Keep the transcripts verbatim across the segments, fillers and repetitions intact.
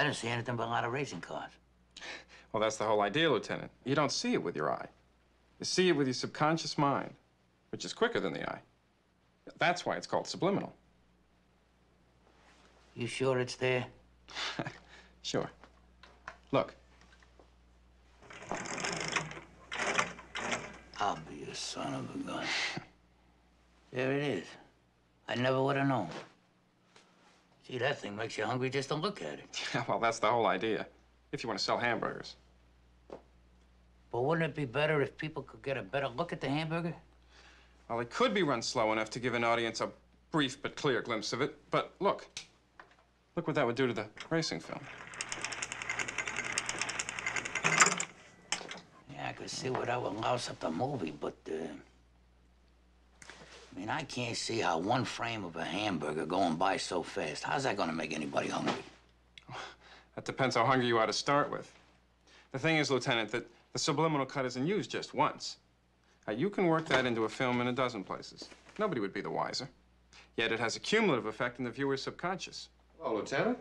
I didn't see anything but a lot of racing cars. Well, that's the whole idea, Lieutenant. You don't see it with your eye. You see it with your subconscious mind, which is quicker than the eye. That's why it's called subliminal. You sure it's there? Sure. Look. I'll be a son of a gun. There it is. I never would have known. Gee, that thing makes you hungry just to look at it. Yeah, well, that's the whole idea. If you want to sell hamburgers. But wouldn't it be better if people could get a better look at the hamburger? Well, it could be run slow enough to give an audience a brief but clear glimpse of it. But look. Look what that would do to the racing film. Yeah, I could see what I would louse up the movie, but, uh, I mean, I can't see how one frame of a hamburger going by so fast. How's that going to make anybody hungry? That depends how hungry you are to start with. The thing is, Lieutenant, that the subliminal cut isn't used just once. Now, you can work that into a film in a dozen places. Nobody would be the wiser. Yet it has a cumulative effect in the viewer's subconscious. Hello, Lieutenant.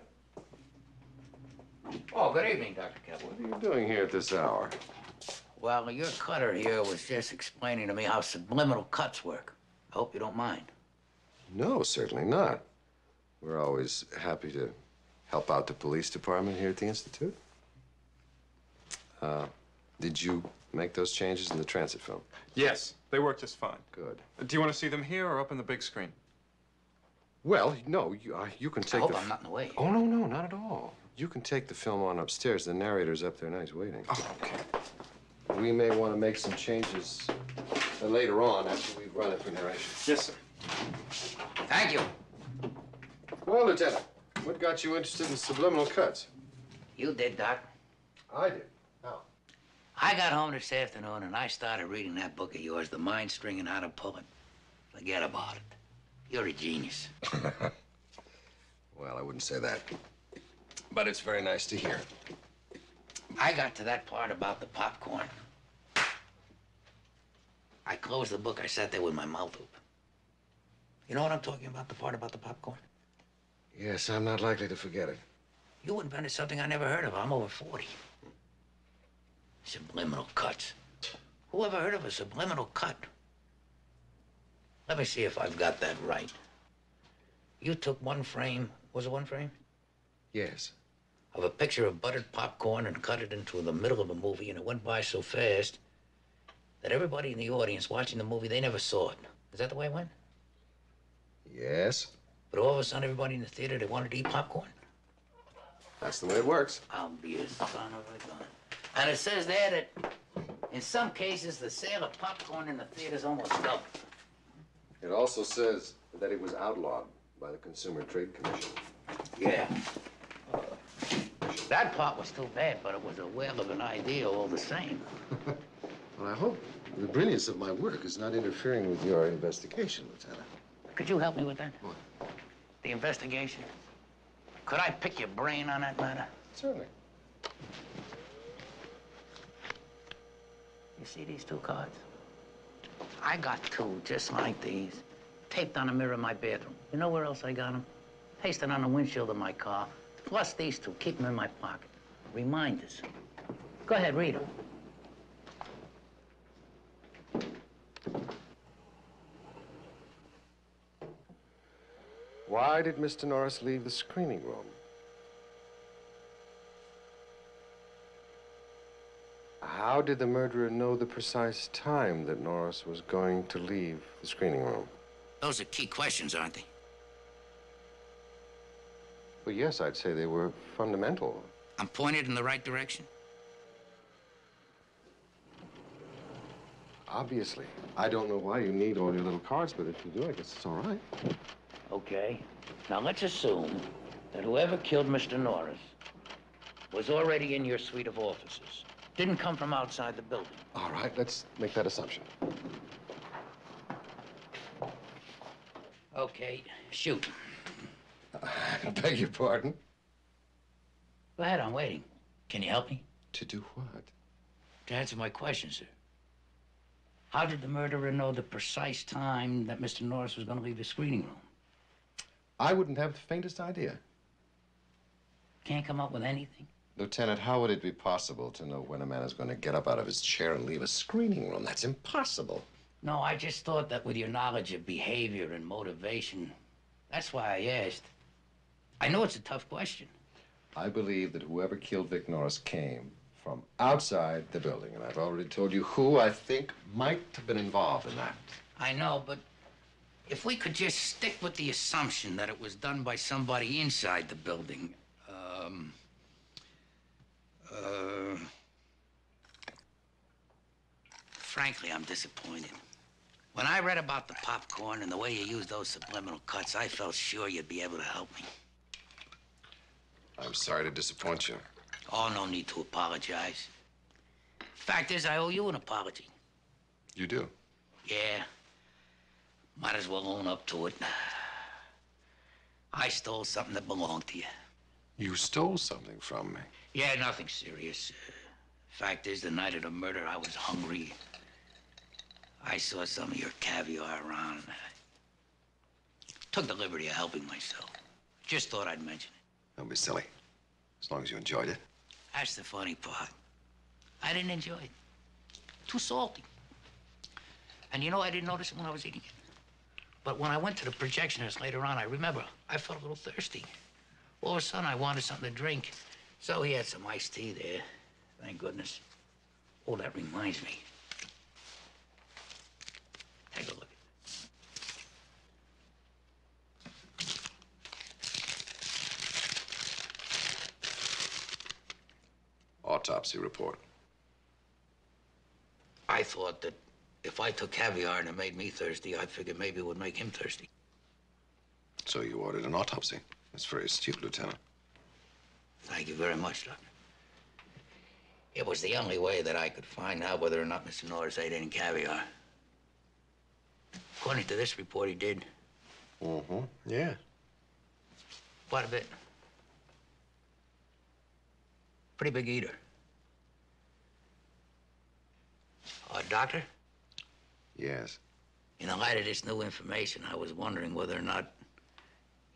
Oh, good evening, Doctor Kettle. What are you doing here at this hour? Well, your cutter here was just explaining to me how subliminal cuts work. I hope you don't mind. No, certainly not. We're always happy to help out the police department here at the Institute. Uh, did you make those changes in the transit film? Yes, they worked just fine. Good. Uh, do you want to see them here or up on the big screen? Well, no, you, uh, you can take I hope the I'm not in the way. Oh, no, no, not at all. You can take the film on upstairs. The narrator's up there and he's waiting. Oh, okay. We may want to make some changes uh, later on after we've run it for narration. Yes, sir. Thank you. Well, Lieutenant, what got you interested in subliminal cuts? You did, Doc. I did. How? I got home this afternoon and I started reading that book of yours, The Mind String and How to Pull It. Forget about it. You're a genius. Well, I wouldn't say that, but it's very nice to hear. I got to that part about the popcorn. I closed the book. I sat there with my mouth open. You know what I'm talking about, the part about the popcorn? Yes, I'm not likely to forget it. You invented something I never heard of. I'm over forty. Subliminal cuts. Who ever heard of a subliminal cut? Let me see if I've got that right. You took one frame, was it one frame? Yes. Of a picture of buttered popcorn and cut it into the middle of a movie, and it went by so fast that everybody in the audience watching the movie, they never saw it. Is that the way it went? Yes. But all of a sudden, everybody in the theater, they wanted to eat popcorn? That's the way it works. I'll be a son of a gun. And it says there that in some cases, the sale of popcorn in the theater's almost doubled. It also says that it was outlawed by the Consumer Trade Commission. Yeah. Uh, that part was too bad, but it was a whale of an idea all the same. Well, I hope the brilliance of my work is not interfering with your investigation, Lieutenant. Could you help me with that? What? The investigation? Could I pick your brain on that matter? Certainly. You see these two cards? I got two just like these, taped on the mirror in my bathroom. You know where else I got them? Pasted on the windshield of my car, plus these two, keep them in my pocket. Reminders. Go ahead, read them. Why did Mister Norris leave the screening room? How did the murderer know the precise time that Norris was going to leave the screening room? Those are key questions, aren't they? Well, yes, I'd say they were fundamental. I'm pointed in the right direction? Obviously. I don't know why you need all your little cards, but if you do, I guess it's all right. Okay. Now, let's assume that whoever killed Mister Norris was already in your suite of offices. Didn't come from outside the building. All right, let's make that assumption. Okay, shoot. I beg your pardon? Go ahead, I'm waiting. Can you help me? To do what? To answer my question, sir. How did the murderer know the precise time that Mister Norris was going to leave the screening room? I wouldn't have the faintest idea. Can't come up with anything. Lieutenant, how would it be possible to know when a man is going to get up out of his chair and leave a screening room? That's impossible. No, I just thought that with your knowledge of behavior and motivation, that's why I asked. I know it's a tough question. I believe that whoever killed Vic Norris came from outside the building, and I've already told you who I think might have been involved in that. I know, but if we could just stick with the assumption that it was done by somebody inside the building, um... Uh, frankly, I'm disappointed. When I read about the popcorn and the way you used those subliminal cuts, I felt sure you'd be able to help me. I'm sorry to disappoint you. Oh, no need to apologize. Fact is, I owe you an apology. You do? Yeah. Might as well own up to it. I stole something that belonged to you. You stole something from me? Yeah, nothing serious. Uh, fact is, the night of the murder, I was hungry. I saw some of your caviar around. I took the liberty of helping myself. Just thought I'd mention it. Don't be silly. As long as you enjoyed it. That's the funny part. I didn't enjoy it. Too salty. And you know, I didn't notice it when I was eating it. But when I went to the projectionist later on, I remember, I felt a little thirsty. All of a sudden, I wanted something to drink. So he had some iced tea there, thank goodness. Oh, that reminds me. Take a look at this. Autopsy report. I thought that if I took caviar and it made me thirsty, I figured maybe it would make him thirsty. So you ordered an autopsy. That's very astute, Lieutenant. Thank you very much, Doctor. It was the only way that I could find out whether or not Mister Norris ate any caviar. According to this report, he did. Mm-hmm, yeah. Quite a bit. Pretty big eater. Uh, doctor? Yes? In the light of this new information, I was wondering whether or not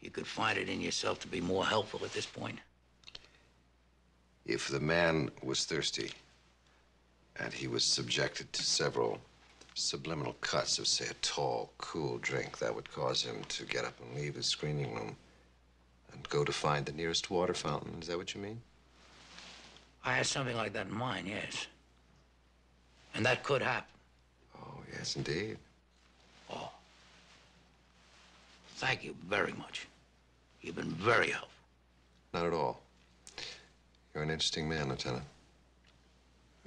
you could find it in yourself to be more helpful at this point. If the man was thirsty and he was subjected to several subliminal cuts of, say, a tall, cool drink, that would cause him to get up and leave his screening room and go to find the nearest water fountain. Is that what you mean? I had something like that in mind, yes. And that could happen. Oh, yes, indeed. Oh. Thank you very much. You've been very helpful. Not at all. You're an interesting man, Lieutenant.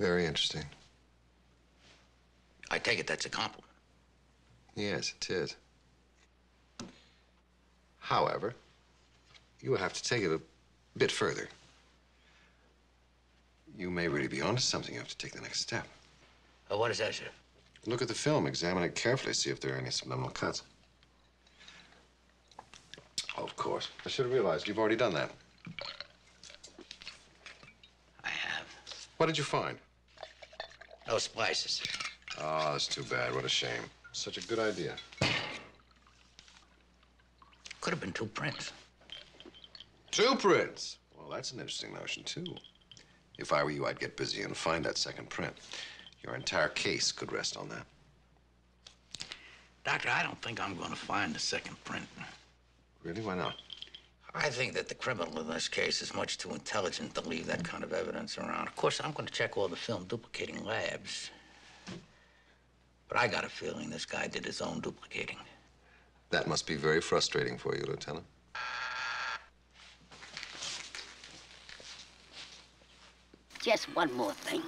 Very interesting. I take it that's a compliment. Yes, it is. However, you will have to take it a bit further. You may really be onto something. You have to take the next step. Uh, what is that, sir? Look at the film. Examine it carefully. See if there are any subliminal cuts. Oh, of course. I should have realized you've already done that. What did you find? No splices. Oh, that's too bad. What a shame. Such a good idea. Could have been two prints. Two prints? Well, that's an interesting notion, too. If I were you, I'd get busy and find that second print. Your entire case could rest on that. Doctor, I don't think I'm going to find the second print. Really? Why not? I think that the criminal in this case is much too intelligent to leave that kind of evidence around. Of course, I'm going to check all the film duplicating labs. But I got a feeling this guy did his own duplicating. That must be very frustrating for you, Lieutenant. Just one more thing.